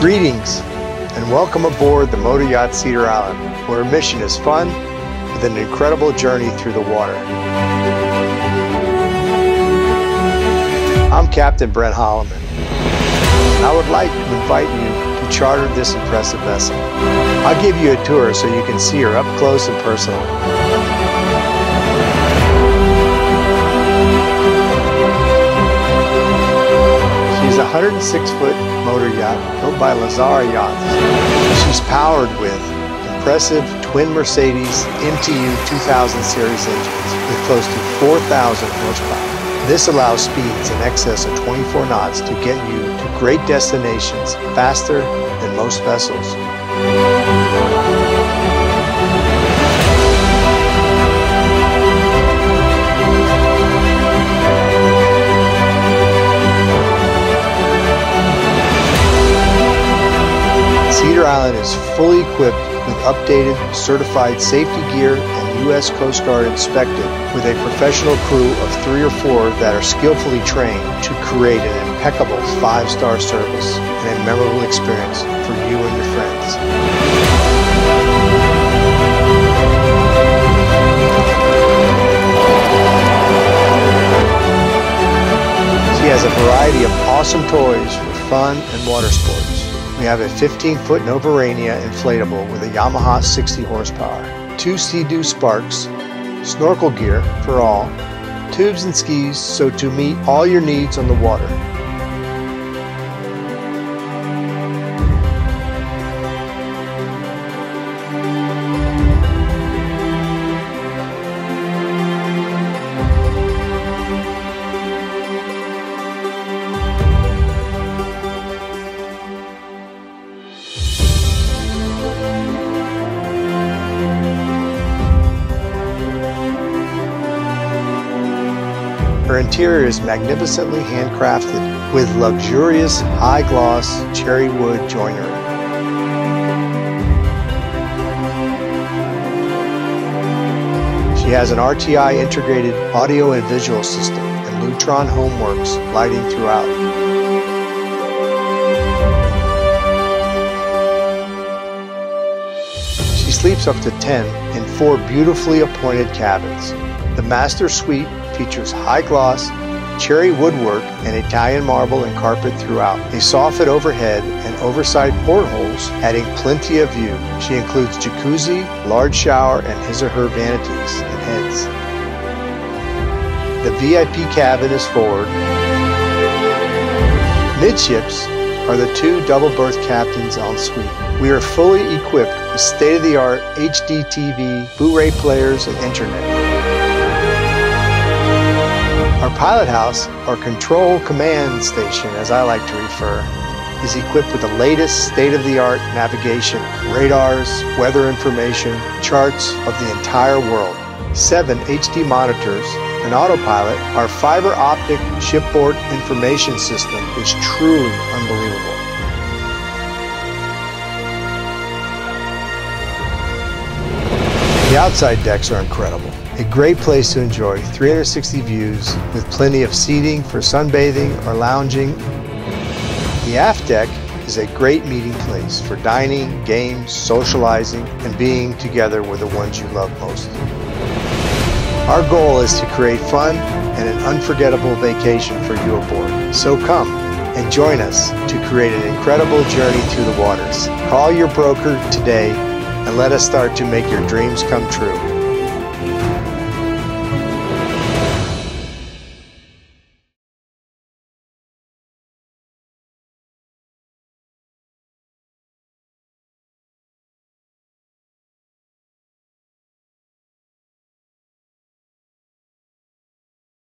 Greetings and welcome aboard the motor yacht Cedar Island, where our mission is fun with an incredible journey through the water. I'm Captain Brett Holloman, and I would like to invite you to charter this impressive vessel. I'll give you a tour so you can see her up close and personal. She's a 106-foot motor yacht built by Lazzara Yachts. She's powered with impressive twin Mercedes MTU 2000 series engines with close to 4,000 horsepower. This allows speeds in excess of 24 knots to get you to great destinations faster than most vessels. Cedar Island is fully equipped with updated, certified safety gear and U.S. Coast Guard inspected, with a professional crew of 3 or 4 that are skillfully trained to create an impeccable 5-star service and a memorable experience for you and your friends. She has a variety of awesome toys for fun and water sports. We have a 15-foot Novarania inflatable with a Yamaha 60 horsepower, 2 Sea-Doo sparks, snorkel gear for all, tubes and skis so to meet all your needs on the water. Her interior is magnificently handcrafted with luxurious high-gloss cherry wood joinery. She has an RTI integrated audio and visual system and Lutron Homeworks lighting throughout. She sleeps up to 10 in 4 beautifully appointed cabins. The master suite features high gloss, cherry woodwork, and Italian marble and carpet throughout. A soffit overhead and oversized portholes adding plenty of view. She includes jacuzzi, large shower, and his or her vanities and heads. The VIP cabin is forward. Midships are the 2 double berth captains en suite. We are fully equipped with state-of-the-art HDTV, Blu-ray players, and internet. Our pilot house, or control command station as I like to refer, is equipped with the latest state-of-the-art navigation, radars, weather information, charts of the entire world, 7 HD monitors, an autopilot. Our fiber optic shipboard information system is truly unbelievable. The outside decks are incredible. A great place to enjoy 360 views with plenty of seating for sunbathing or lounging. The aft deck is a great meeting place for dining, games, socializing, and being together with the ones you love most. Our goal is to create fun and an unforgettable vacation for you aboard. So come and join us to create an incredible journey through the waters. Call your broker today and let us start to make your dreams come true.